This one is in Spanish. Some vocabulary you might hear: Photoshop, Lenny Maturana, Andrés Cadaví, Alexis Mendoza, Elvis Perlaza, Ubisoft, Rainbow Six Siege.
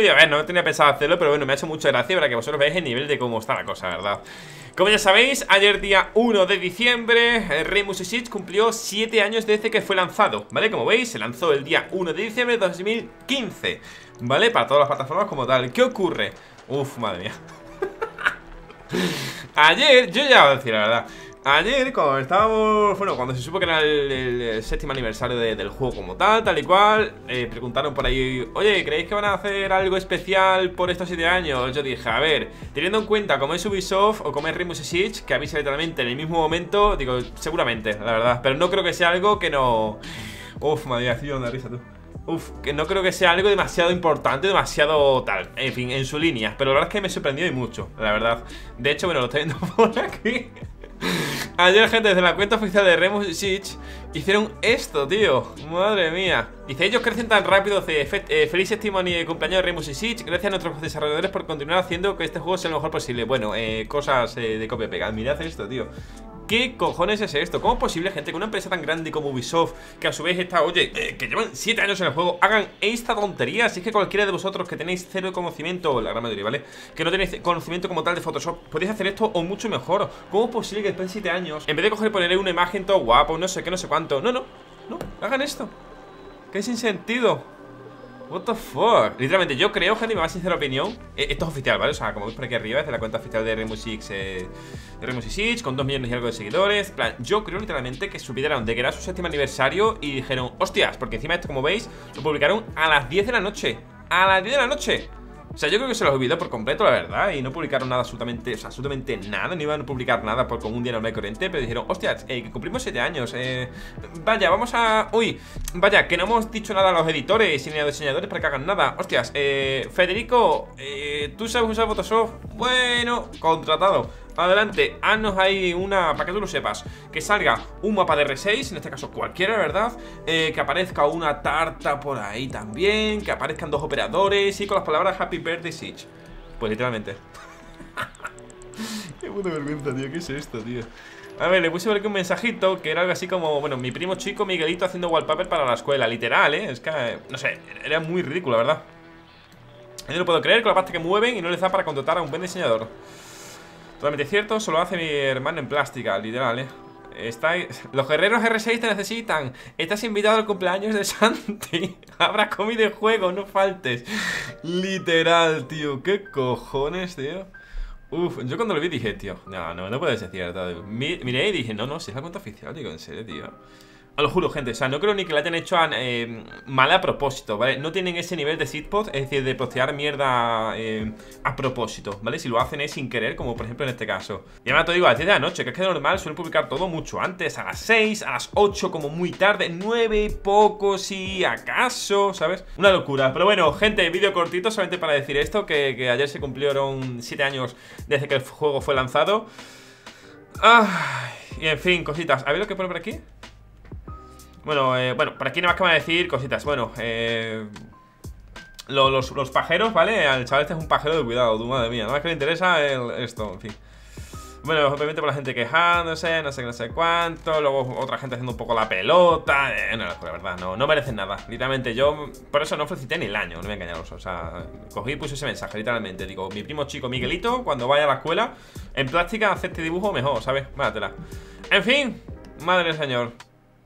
vídeo, a ver, no tenía pensado hacerlo, pero bueno, me ha hecho mucha gracia para que vosotros veáis el nivel de cómo está la cosa, ¿verdad? Como ya sabéis, ayer día 1 de diciembre, Rainbow Six Siege cumplió 7 años desde que fue lanzado, ¿vale? Como veis, se lanzó el día 1 de diciembre de 2015, ¿vale? Para todas las plataformas como tal. ¿Qué ocurre? Uf, madre mía. Ayer, yo ya voy a decir la verdad. Ayer, cuando estábamos, bueno, cuando se supo que era el séptimo aniversario del juego como tal, tal y cual, preguntaron por ahí, oye, ¿creéis que van a hacer algo especial por estos 7 años? Yo dije, a ver, teniendo en cuenta cómo es Ubisoft o cómo es Rainbow Six Siege, que avisa literalmente en el mismo momento, digo, seguramente, la verdad, pero no creo que sea algo que no... Uf, madre mía, estoy llevando la risa, tú. Uf, que no creo que sea algo demasiado importante, demasiado tal, en fin, en su línea. Pero la verdad es que me sorprendió y mucho, la verdad. De hecho, bueno, lo estoy viendo por aquí. Ayer, gente, desde la cuenta oficial de Rainbow Six Siege hicieron esto, tío. Madre mía. Dice, ellos crecen tan rápido. Feliz séptimo y cumpleaños de Rainbow Six Siege. Gracias a nuestros desarrolladores por continuar haciendo que este juego sea lo mejor posible. Bueno, cosas de copia-pega. Mirad esto, tío. ¿Qué cojones es esto? ¿Cómo es posible, gente, que una empresa tan grande como Ubisoft, que a su vez está, oye, que llevan 7 años en el juego, hagan esta tontería? Si es que cualquiera de vosotros que tenéis cero conocimiento, la gran mayoría, ¿vale?, que no tenéis conocimiento como tal de Photoshop, podéis hacer esto o mucho mejor. ¿Cómo es posible que después de 7 años, en vez de coger y poner una imagen todo guapo, no sé qué, no sé cuánto, no, hagan esto? ¿Qué sin sentido? What the fuck. Literalmente, yo creo, gente, mi más sincera opinión, esto es oficial, ¿vale? O sea, como veis por aquí arriba, es de la cuenta oficial de Rainbow Six Siege, con 2 millones y algo de seguidores. Plan, yo creo literalmente que supieron de que era su séptimo aniversario y dijeron, hostias, porque encima esto, como veis, lo publicaron a las 10 de la noche. A las 10 de la noche. O sea, yo creo que se los olvidó por completo, la verdad. Y no publicaron nada absolutamente, o sea, absolutamente nada. No iban a publicar nada por con un día normal y corriente. Pero dijeron, hostias, que cumplimos 7 años, vaya, vamos a... Uy, vaya, que no hemos dicho nada a los editores ni a los diseñadores para que hagan nada. Hostias, Federico, ¿tú sabes usar Photoshop? Bueno, contratado. Adelante, haznos ahí una, para que tú lo sepas, que salga un mapa de R6, en este caso cualquiera, ¿verdad? Que aparezca una tarta por ahí también, que aparezcan 2 operadores y con las palabras Happy Birthday Siege. Pues literalmente. Qué puta vergüenza, tío, ¿qué es esto, tío? A ver, le puse por aquí un mensajito que era algo así como, bueno, mi primo chico Miguelito haciendo wallpaper para la escuela, literal, ¿eh? Es que, no sé, era muy ridículo, la verdad. Yo no lo puedo creer con la pasta que mueven y no les da para contratar a un buen diseñador. Totalmente cierto, solo hace mi hermano en plástica, literal, los guerreros R6 te necesitan. Estás invitado al cumpleaños de Santi. Habrá comida de juego, no faltes. Literal, tío. ¿Qué cojones, tío? Uf, yo cuando lo vi dije, tío, no puede ser cierto. Miré y dije, no, si es la cuenta oficial, digo, en serio, tío. Os lo juro, gente, o sea, no creo ni que la hayan hecho mal a propósito, ¿vale? No tienen ese nivel de shitpost, es decir, de postear mierda a propósito, ¿vale? Si lo hacen es sin querer, como por ejemplo en este caso. Y ahora te digo, a las 10 de la noche, que es que normal suelen publicar todo mucho antes, a las 6, a las 8 como muy tarde, 9 y poco si acaso, ¿sabes? Una locura, pero bueno, gente, vídeo cortito solamente para decir esto, que ayer se cumplieron 7 años desde que el juego fue lanzado. Y en fin, cositas, ¿habéis lo que pone por aquí? Bueno, por aquí nada más que van a decir cositas. Bueno, los pajeros, ¿vale? Al chaval este es un pajero de cuidado, tú, madre mía. Nada más que le interesa esto, en fin. Bueno, obviamente por la gente quejándose, no sé cuánto. Luego otra gente haciendo un poco la pelota. No, la verdad, no merecen nada. Literalmente yo, por eso no felicité ni el año, no me engañaros. O sea, cogí y puse ese mensaje, literalmente. Digo, mi primo chico Miguelito, cuando vaya a la escuela, en plástica, hace este dibujo mejor, ¿sabes? Máratela. En fin, madre del señor.